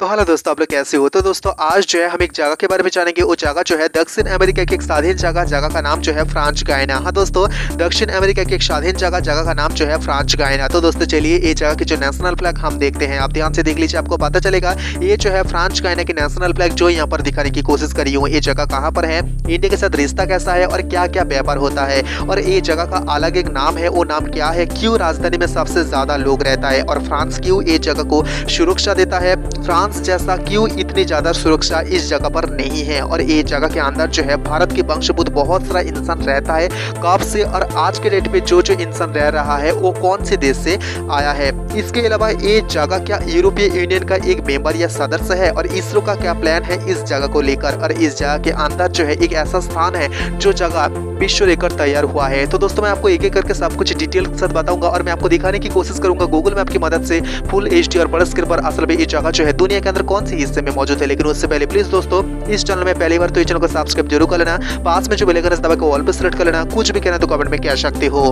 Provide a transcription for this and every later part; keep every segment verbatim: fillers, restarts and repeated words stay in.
तो हेलो दोस्तों, आप लोग कैसे हो। तो दोस्तों आज जो है हम एक जगह के बारे में जानेंगे। वो जगह जो है दक्षिण अमेरिका की एक स्वाधीन जगह, जगह का नाम जो है फ्रेंच गायना। हाँ दोस्तों, दक्षिण अमेरिका की एक स्वाधीन जगह, जगह का नाम जो है फ्रेंच गायना। तो दोस्तों चलिए ये जगह की जो नेशनल फ्लैग हम देखते हैं। आप ध्यान से देख लीजिए, आपको पता चलेगा ये जो है फ्रेंच गायना की नेशनल फ्लैग जो यहाँ पर दिखाने की कोशिश करी हूँ। ये जगह कहाँ पर है, इंडिया के साथ रिश्ता कैसा है और क्या क्या व्यापार होता है, और ये जगह का अलग एक नाम है, वो नाम क्या है, क्यों राजधानी में सबसे ज्यादा लोग रहता है और फ्रांस क्यों ये जगह को सुरक्षा देता है, फ्रांस जैसा क्यों इतनी ज्यादा सुरक्षा इस जगह पर नहीं है, और ये जगह के अंदर जो है भारत के वंशभूत बहुत सारा इंसान रहता है कब से, और आज के डेट पे जो जो इंसान रह रहा है वो कौन से देश से आया है। इसके अलावा ये जगह क्या यूरोपीय यूनियन का एक मेंबर या सदस्य है, और इसरो का क्या प्लान है इस जगह को लेकर, और इस जगह के अंदर जो है एक ऐसा स्थान है जो जगह विश्व लेकर तैयार हुआ है। तो दोस्तों मैं आपको एक एक करके सब कुछ डिटेल के साथ बताऊंगा, और मैं आपको दिखाने की कोशिश करूंगा गूगल मैप की मदद से फुल एचडी और बड़े स्क्रीन पर असल में ये जगह जो है दुनिया के अंदर कौन से हिस्से में मौजूद है। लेकिन उससे पहले प्लीज दोस्तों इस चैनल में पहली बार तो इस चैनल को सब्सक्राइब जरूर कर लेना, पास में जो बेल आइकन है दबा के ऑल पर सेलेक्ट कर लेना। कुछ भी कहना तो कमेंट में कह सकते हो।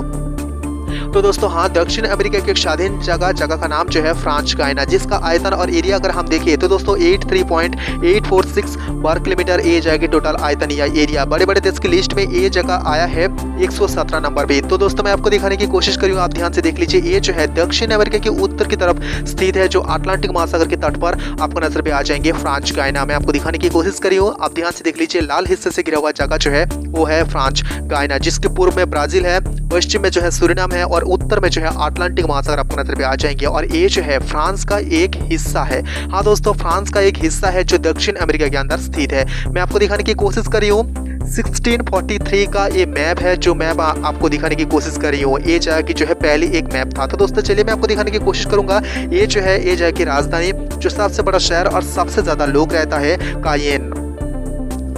तो दोस्तों हाँ, दक्षिण अमेरिका की एक स्वाधीन जगह, जगह का नाम जो है फ्रेंच गायना, जिसका आयतन और एरिया अगर हम देखें तो दोस्तों तिरासी पॉइंट आठ चार छह वर्ग किलोमीटर ये जगह की टोटल आयतन या एरिया। बड़े बड़े देश की लिस्ट में ये जगह आया है एक सौ सत्रह नंबर पे। तो दोस्तों मैं आपको दिखाने की कोशिश करूँगा, आप ध्यान से देख लीजिए। ये जो है दक्षिण अमेरिका के उत्तर की तरफ स्थित है, जो अटलांटिक महासागर के तट पर आपको नजर पे आ जाएंगे फ्रेंच गायना। मैं आपको दिखाने की कोशिश करी हूँ, आप ध्यान से देख लीजिए। लाल हिस्से से घिरा हुआ जगह जो है वो है फ्रेंच गायना, जिसके पूर्व में ब्राजील है, पश्चिम में जो है सूरीनाम है, और उत्तर में जो है अटलांटिक महासागर आपको नजर पे आ जाएंगे। और ये जो है फ्रांस का एक हिस्सा है। हाँ दोस्तों, फ्रांस का एक हिस्सा है जो दक्षिण अमेरिका के अंदर स्थित है। मैं आपको दिखाने की कोशिश कर रही हूँ सोलह सौ तैंतालीस का ये मैप है, जो मैप आपको दिखाने की कोशिश कर रही हूँ। ये जगह की जो है पहले एक मैप था। तो दोस्तों चलिए मैं आपको दिखाने की कोशिश करूंगा। ये जो है ये जगह की राजधानी, जो सबसे बड़ा शहर और सबसे ज्यादा लोग रहता है, कायेन।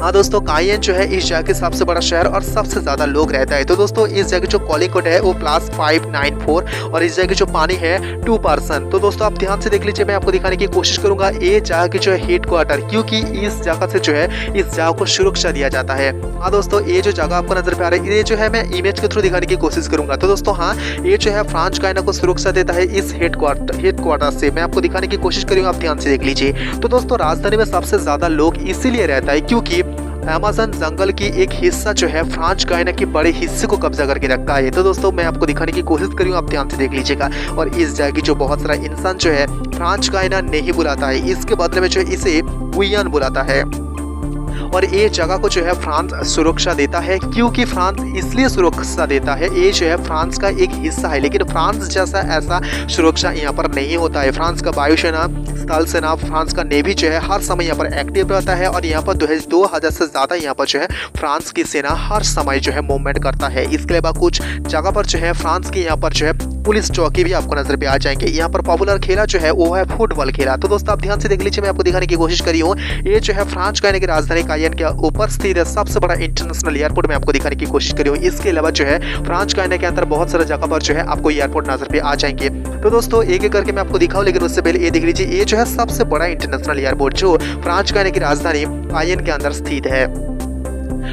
हाँ दोस्तों, कायेन जो है इस जगह के सबसे बड़ा शहर और सबसे ज्यादा लोग रहता है। तो दोस्तों इस जगह जो कॉलिंग कोड है वो प्लस फाइव नाइन फोर, और इस जगह की जो पानी है टू परसेंट। तो दोस्तों आप ध्यान से देख लीजिए, मैं आपको दिखाने की कोशिश करूंगा ये जगह की जो है हेड क्वार्टर, क्योंकि इस जगह से जो है इस जगह को सुरक्षा दिया जाता है। हाँ दोस्तों, ये जो जगह आपको नजर पे आ रही है ये जो है मैं इमेज के थ्रू दिखाने की कोशिश करूंगा। तो दोस्तों हाँ, ये जो है फ्रेंच गायना को सुरक्षा देता है इस हेड क्वार्टर हेड क्वार्टर से। मैं आपको दिखाने की कोशिश करूंगा, आप ध्यान से देख लीजिए। तो दोस्तों राजधानी में सबसे ज्यादा लोग इसीलिए रहता है क्योंकि अमेज़न जंगल की एक हिस्सा जो है फ्रेंच गायना के बड़े हिस्से को कब्जा करके रखता है। तो दोस्तों मैं आपको दिखाने की कोशिश करूँ, आप ध्यान से देख लीजिएगा। और इस जगह की जो बहुत सारा इंसान जो है फ्रेंच गायना नहीं बुलाता है, इसके बदले में जो इसे गुयान बुलाता है। और ये जगह को जो है फ्रांस सुरक्षा देता है, क्योंकि फ्रांस इसलिए सुरक्षा देता है, ये जो है फ्रांस का एक हिस्सा है। लेकिन फ्रांस जैसा ऐसा सुरक्षा यहाँ पर नहीं होता है। फ्रांस का वायुसेना, स्थल सेना, फ्रांस का नेवी जो है हर समय यहाँ पर एक्टिव रहता है, और यहाँ पर दो हज़ार से ज़्यादा यहाँ पर जो है फ्रांस की सेना हर समय जो है मूवमेंट करता है। इसके अलावा कुछ जगह पर जो है फ्रांस की यहाँ पर जो है पुलिस चौकी भी आपको नजर पे आ जाएंगे। यहाँ पर पॉपुलर खेला जो है वो है फुटबॉल खेला। तो दोस्तों आप ध्यान से देख लीजिए, मैं आपको दिखाने की कोशिश करी हूँ। ये जो है फ्रेंच गायना की राजधानी कायेन के ऊपर स्थित है, सबसे बड़ा इंटरनेशनल एयरपोर्ट में आपको दिखाने की कोशिश करी हूँ। इसके अलावा जो है फ्रेंच गायना के अंदर बहुत सारे जगह पर जो है आपको एयरपोर्ट नजर पे आ जाएंगे। तो दोस्तों एक एक करके मैं आपको दिखाऊँ, लेकिन उससे पहले ये देख लीजिए, ये जो है सबसे बड़ा इंटरनेशनल एयरपोर्ट जो फ्रेंच गायना की राजधानी कायेन के अंदर स्थित है।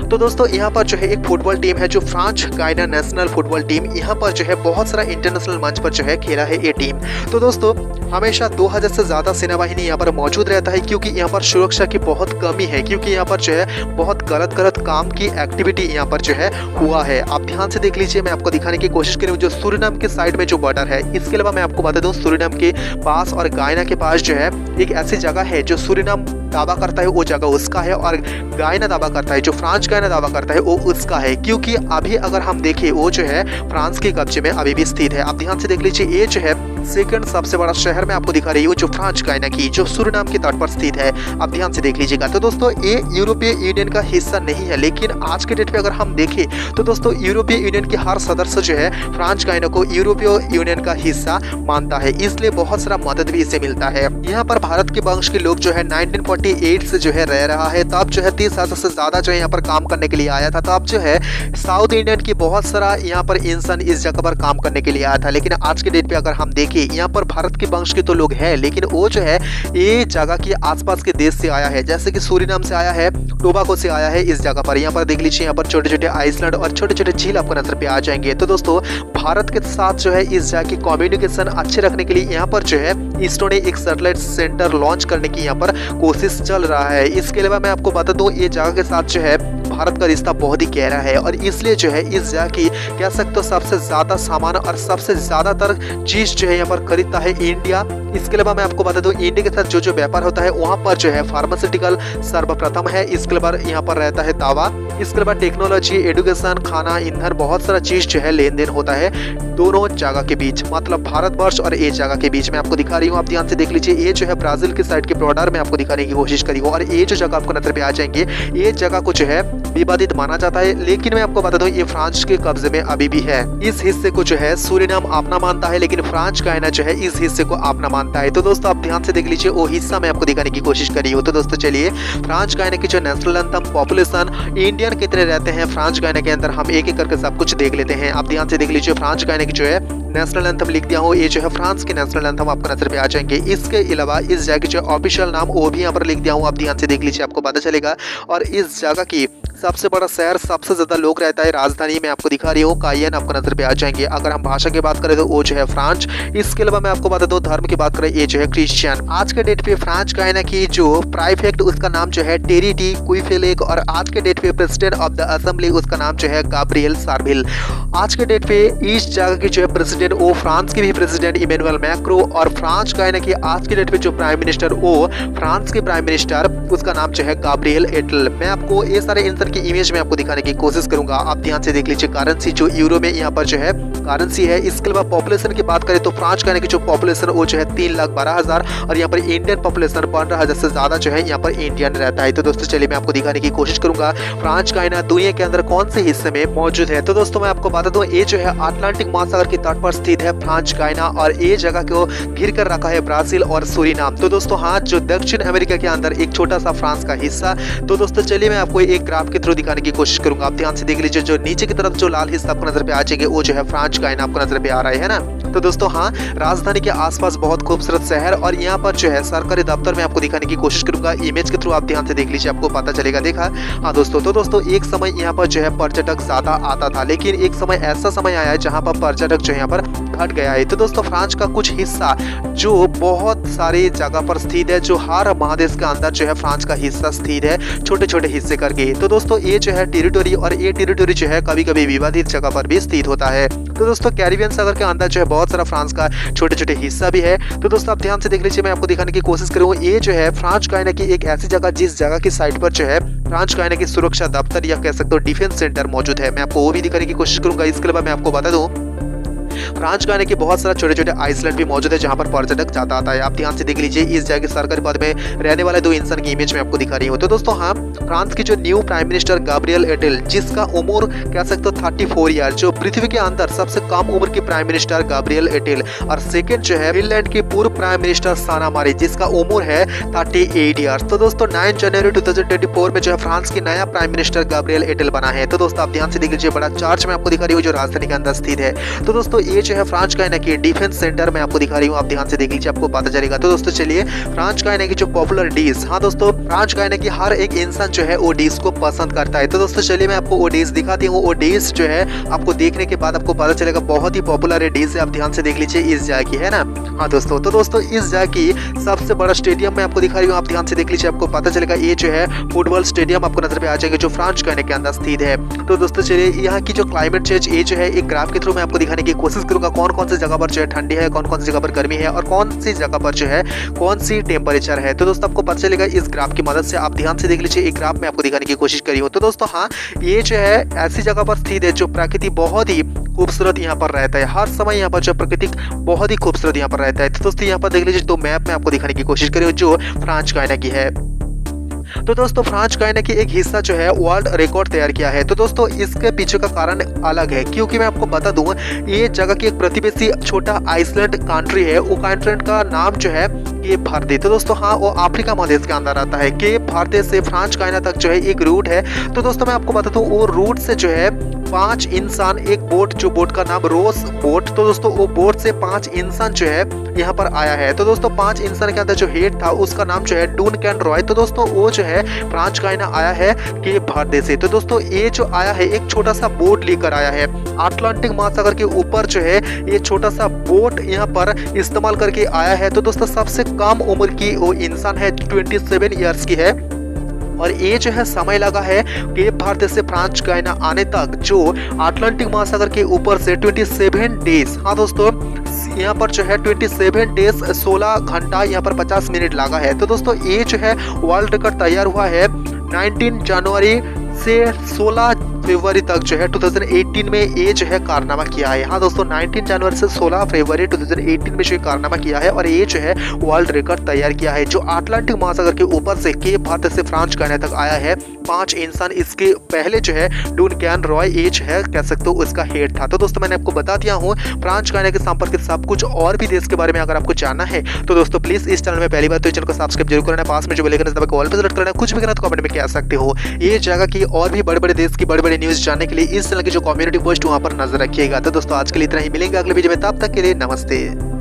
तो दोस्तों यहाँ पर जो है एक फुटबॉल टीम है, जो फ्रेंच गायना नेशनल फुटबॉल टीम यहाँ पर जो है बहुत सारा इंटरनेशनल मंच पर जो है खेला है ये टीम। तो दोस्तों हमेशा दो हज़ार से ज़्यादा सेनावाहिनी यहाँ पर मौजूद रहता है, क्योंकि यहाँ पर सुरक्षा की बहुत कमी है, क्योंकि यहाँ पर जो है बहुत गलत गलत काम की एक्टिविटी यहाँ पर जो है हुआ है। आप ध्यान से देख लीजिए, मैं आपको दिखाने की कोशिश करूँ जो सूरीनाम के साइड में जो बॉर्डर है। इसके अलावा मैं आपको बता दूँ, सूरीनाम के पास और गायना के पास जो है एक ऐसी जगह है जो सूरीनाम दावा करता है वो जगह उसका है, और गायना दावा करता है, जो फ्रेंच गायना दावा करता है वो उसका है, क्योंकि अभी अगर हम देखें वो जो है फ्रांस के कब्जे में अभी भी स्थित है। आप ध्यान से देख लीजिए, ये जो है सेकंड सबसे बड़ा शहर में आपको दिखा रही हूँ, जो फ्रेंच गायना की जो सूरीनाम के तट पर स्थित है। आप ध्यान से देख लीजिएगा। तो दोस्तों ये यूरोपीय यूनियन का हिस्सा नहीं है, लेकिन आज के डेट पे अगर हम देखें तो दोस्तों यूरोपीय यूनियन के हर सदस्य जो है फ्रेंच गायना को यूरोपीय यूनियन का हिस्सा मानता है, इसलिए बहुत सारा मदद भी इसे मिलता है। यहाँ पर भारत के वंश के लोग जो है नाइनटीन फोर्टी एट से जो है रह रहा है, तब जो है तीस हजार से ज्यादा जो है यहाँ पर काम करने के लिए आया था। तब जो है साउथ इंडियन की बहुत सारा यहाँ पर इंसान इस जगह पर काम करने के लिए आया था। लेकिन आज के डेट पे अगर हम देखें देखिए यहाँ पर भारत के वंश के तो लोग हैं, लेकिन वो जो है ये जगह के आसपास के देश से आया है, जैसे कि सूरीनाम से आया है, टोबाको से आया है। इस जगह पर यहाँ पर देख लीजिए, यहाँ पर छोटे छोटे आइसलैंड और छोटे छोटे झील आपको नजर पे आ जाएंगे। तो दोस्तों भारत के साथ जो है इस जगह की कम्युनिकेशन अच्छे रखने के लिए यहाँ पर जो है इसरो ने एक सैटेलाइट सेंटर लॉन्च करने की यहाँ पर कोशिश चल रहा है। इसके अलावा मैं आपको बता दूँ ये जगह के साथ जो है भारत का रिश्ता बहुत ही गहरा है और इसलिए जो है इस जगह की कह सकते हो सबसे ज़्यादा सामान और सबसे ज़्यादातर चीज़ जो है यहाँ पर खरीदता है इंडिया। इसके अलावा मैं आपको बता दूँ इंडिया के साथ जो जो व्यापार होता है वहाँ पर जो है फार्मास्यूटिकल सर्वप्रथम है। इसके अलावा यहाँ पर रहता है तावा। इसके अलावा टेक्नोलॉजी, एडुकेशन, खाना, ईंधन, बहुत सारा चीज़ जो है लेन देन होता है दोनों जगह के बीच, मतलब भारतवर्ष और ये जगह के बीच। मैं आपको दिखा रही हूँ, आप ध्यान से देख लीजिए, ये जो है ब्राज़ील के साइड के बॉर्डर में आपको दिखाने की कोशिश करी हूँ और ये जो जगह आपको नजर पर आ जाएंगे, ये जगह को जो है विवादित माना जाता है, लेकिन मैं आपको बता दूं ये फ्रांस के कब्जे में अभी भी है। इस हिस्से को जो है सूरीनाम अपना मानता है, लेकिन फ्रांस गायाना जो है इस हिस्से को अपना मानता है। तो दोस्तों आप ध्यान से देख लीजिए, वो हिस्सा मैं आपको दिखाने की कोशिश करी हूँ। तो दोस्तों चलिए, फ्रांस गायाना की जो नेशनल एंथम, पॉपुलेशन, इंडियन कितने रहते हैं फ्रांस गायाना के अंदर, हम एक एक करके सब कुछ देख लेते हैं। आप ध्यान से देख लीजिए, फ्रांस गायाना की जो है नेशनल एंथम लिख दिया हूँ, ये जो है फ्रांस के नेशनल एंथम आपको नजर पे आ जाएंगे। इसके अलावा इस जगह की जो ऑफिशियल नाम वो भी यहाँ पर लिख दिया हूँ, आप ध्यान से देख लीजिए, आपको पता चलेगा। और इस जगह की सबसे बड़ा शहर, सबसे ज़्यादा लोग रहता है, राजधानी मैं आपको दिखा रही हूँ, कायन आपको नजर पे आ जाएंगे। अगर हम भाषा की बात करें तो वो जो है फ्रांच। इसके अलावा मैं आपको बता दूँ धर्म की बात करें, ये जो है क्रिश्चियन। आज के डेट पे फ्रांच गायाना की जो प्राइफेक्ट उसका नाम जो है टेरी टी क्विफेलेक और आज के डेट पे प्रेसिडेंट ऑफ द असेंबली उसका नाम जो है गैब्रियल सार्विल। आज के डेट पे इस जगह की जो है प्रेसिडेंट वो फ्रांस के भी प्रेसिडेंट इमैनुअल मैक्रो और फ्रांच गायाना की आज के डेट पे जो प्राइम मिनिस्टर वो फ्रांस के प्राइम मिनिस्टर उसका नाम जो है गैब्रियल एटल। मैं आपको ये सारे की इमेज में आपको दिखाने की कोशिश करूंगा। आप ध्यान से देख लीजिए, करेंसी जो यूरो में यहाँ पर जो है करेंसी है। इसके अलावा पॉपुलेशन की बात करें तो फ्रांस गायाना की जो पॉपुलेशन वो जो है तीन लाख बारह हजार और यहाँ पर इंडियन पॉपुलेशन पंद्रह हजार से ज्यादा जो है यहाँ पर इंडियन रहता है। तो दोस्तों चलिए, मैं आपको दिखाने की कोशिश करूंगा फ्रांस गायाना दुनिया के अंदर कौन से हिस्से में मौजूद है। तो दोस्तों मैं आपको बता दूं ये जो है अटलांटिक महासागर के तट पर स्थित है फ्रांस गायाना और ये जगह को घिर कर रखा है ब्राजील और सूरीनाम। तो दोस्तों हाँ, जो दक्षिण अमेरिका के अंदर एक छोटा सा फ्रांस का हिस्सा। तो दोस्तों चलिए, मैं आपको एक ग्राफ के थ्रू दिखाने की कोशिश करूंगा। आप ध्यान से देख लीजिए, जो नीचे की तरफ जो लाल हिस्सा आपको नजर पे आ जाएंगे वो जो है फ्रांस गायाना आपको नजर पे आ रहा है ना। तो दोस्तों हाँ, राजधानी के आसपास बहुत खूबसूरत शहर और यहाँ पर जो है सरकारी दफ्तर में आपको दिखाने की कोशिश करूंगा इमेज के थ्रू। आप ध्यान से देख लीजिए, आपको पता चलेगा। देखा हाँ दोस्तों, तो दोस्तों एक समय यहाँ पर जो है पर्यटक ज्यादा आता था, लेकिन एक समय ऐसा समय आया है जहाँ पर पर्यटक जो है यहाँ पर घट गया है। तो दोस्तों फ्रांस का कुछ हिस्सा जो बहुत सारे जगह पर स्थित है, जो हर महादेश के अंदर जो है फ्रांस का हिस्सा स्थित है, छोटे छोटे हिस्से करके। तो दोस्तों ये जो है टेरिटोरी और ये टेरिटोरी जो है कभी कभी विवादित जगह पर भी स्थित होता है। तो दोस्तों कैरिबियन सागर के अंदर जो है बहुत सारा फ्रांस का छोटे छोटे हिस्सा भी है। तो दोस्तों आप ध्यान से देख लीजिए, मैं आपको दिखाने की कोशिश करूँ ये जो है फ्रांस गायाना की एक ऐसी जगह जिस जगह की साइड पर जो है फ्रांस गायाना की सुरक्षा दफ्तर या कह सकते हो डिफेंस सेंटर मौजूद है। मैं आपको वो भी दिखाने की कोशिश करूंगा। इसके अलावा मैं आपको बता दूँ फ्रांस गायाना के बहुत सारा छोटे छोटे आइसलैंड भी मौजूद है जहां पर पर्यटक जाता आता है। आप ध्यान से देख लीजिए, इस जगह के सरकारी पद में रहने वाले दो इंसान की इमेज में आपको दिखा रही हूँ। तो दोस्तों हाँ, फ्रांस की जो new prime minister Gabriel Attal, जिसका उम्र कह सकते हो थर्टी फोर ईयर, जो पृथ्वी के अंदर सबसे कम उम्र की प्राइम मिनिस्टर गैब्रियल एटल और सेकेंड जो है फिनलैंड की पूर्व प्राइम मिनिस्टर साना मारी, जिसका उम्र है थर्टी एट ईयर। तो दोस्तों nine January two thousand twenty four में जो है फ्रांस की नया प्राइम मिनिस्टर गैब्रियल एटल बना है। तो दोस्तों आप ध्यान से देख लीजिए, बड़ा चार्ज में आपको दिखा रही हूँ जो राजधानी के अंदर स्थित है। तो दोस्तों ये जो है फ्रांस गायाना की डिफेंस सेंटर में आपको दिखा रही हूँ। आप ध्यान से देख लीजिए, आपको पता चलेगा। तो दोस्तों चलिए, फ्रांस गायाना की जो पॉपुलर डिश, हाँ दोस्तों फ्रांस गायाना की हर एक इंसान जो है वो डिश को पसंद करता है। तो दोस्तों चलिए, मैं आपको वो डिश दिखाती हूँ। वो डिश जो है आपको देखने के बाद आपको पता चलेगा, बहुत ही पॉपुलर है डिश है। आप ध्यान से देख लीजिए इस जगह की, है ना। हाँ दोस्तों, तो दोस्तों इस जगह की सबसे बड़ा स्टेडियम मैं आपको दिखा रही हूँ। आप ध्यान से देख लीजिए, आपको पता चलेगा ये जो है फुटबॉल स्टेडियम आपको नजर पे आ जाएगा जो फ्रांस गायाना के अंदर स्थित है। तो दोस्तों चलिए, यहाँ की जो क्लाइमेट चेंज ये जो है एक ग्राफ के थ्रू मैं आपको दिखाने की कोशिश करूंगा। कौन कौन सी जगह पर जो है ठंडी है, कौन कौन सी जगह पर गर्मी है और कौन सी जगह पर जो है कौन सी टेम्परेचर है। तो दोस्तों आपको पता चलेगा इस ग्राफ की मदद से। आप ध्यान से देख लीजिए, एक ग्राफ में आपको दिखाने की कोशिश करी हूँ। तो दोस्तों हाँ, ये जो है ऐसी जगह पर स्थित है जो प्रकृति बहुत ही खूबसूरत यहाँ पर रहता है। हर समय यहाँ पर जो प्रकृति बहुत ही खूबसूरत यहाँ पर रहता है। तो दोस्तों यहाँ पर देख लीजिए, तो मैप में आपको दिखाने की कोशिश करी हूँ जो फ्रांस गायाना की है। तो दोस्तों फ्रांस गायाना की एक हिस्सा जो है वर्ल्ड रिकॉर्ड तैयार किया है। तो दोस्तों इसके पीछे का कारण अलग है, क्योंकि मैं आपको बता दूं ये जगह की एक प्रतिवेशी छोटा आइसलैंड कंट्री है। वो कंट्री का नाम जो है केप भारती। तो दोस्तों हाँ, वो अफ्रीका महादेश के अंदर आता है। केप भारती से फ्रांस गायाना तक जो है एक रूट है। तो दोस्तों मैं आपको बता दूं वो रूट से जो है पांच इंसान एक बोट, जो बोट का नाम रोस बोट, तो दोस्तों वो बोट से पांच इंसान जो है यहाँ पर आया है। तो दोस्तों पांच इंसान के अंदर जो हेड था उसका नाम जो है डून कैन रॉय। तो दोस्तों वो जो है फ्रांच गायना आया है कि भारत से। तो दोस्तों ये जो आया है एक छोटा सा बोट लेकर आया है, अटलांटिक महासागर के ऊपर जो है ये छोटा सा बोट यहाँ पर इस्तेमाल करके आया है। तो दोस्तों सबसे कम उम्र की वो इंसान है, ट्वेंटी सेवन ईयर्स की है, और ये जो है समय लगा है कि भारत से फ्रांस गायना आने तक, जो अटलांटिक महासागर के ऊपर से सत्ताईस डेज, हाँ दोस्तों यहाँ पर जो है सत्ताईस डेज सोलह घंटा यहाँ पर पचास मिनट लगा है। तो दोस्तों ये जो है वर्ल्ड रिकॉर्ड तैयार हुआ है उन्नीस जनवरी से सोलह फरवरी तक जो है दो हज़ार अठारह में ये जो है कारनामा किया है। हाँ दोस्तों उन्नीस जनवरी से सोलह फरवरी दो हज़ार अठारह में जो कारनामा किया है, और ये जो है वर्ल्ड रिकॉर्ड तैयार किया है, जो अटलांटिक महासागर के ऊपर से के भारत से फ्रांस गायना तक आया है पांच इंसान। इसके पहले जो है डून कैन रॉय ये जो है कह सकते हो उसका हेड था। तो दोस्तों मैंने आपको बता दिया हूँ फ्रांस गायना के संपर्क सब कुछ, और भी देश के बारे में अगर आपको जानना है तो दोस्तों प्लीज इस चैनल में पहली बार तो चैनल को सब्सक्राइब जरूर करना, पास में जो बेल आइकन को ऑल पे सेलेक्ट करना, कुछ भी करना तो कमेंट में कह सकते हो। ये जगह की और भी बड़े बड़े देश की बड़े बड़े न्यूज जानने के लिए इस चैनल की जो कम्युनिटी पोस्ट वहां पर नजर रखिएगा। तो दोस्तों आज के लिए इतना ही, मिलेंगे अगले वीडियो में, तब तक के लिए नमस्ते।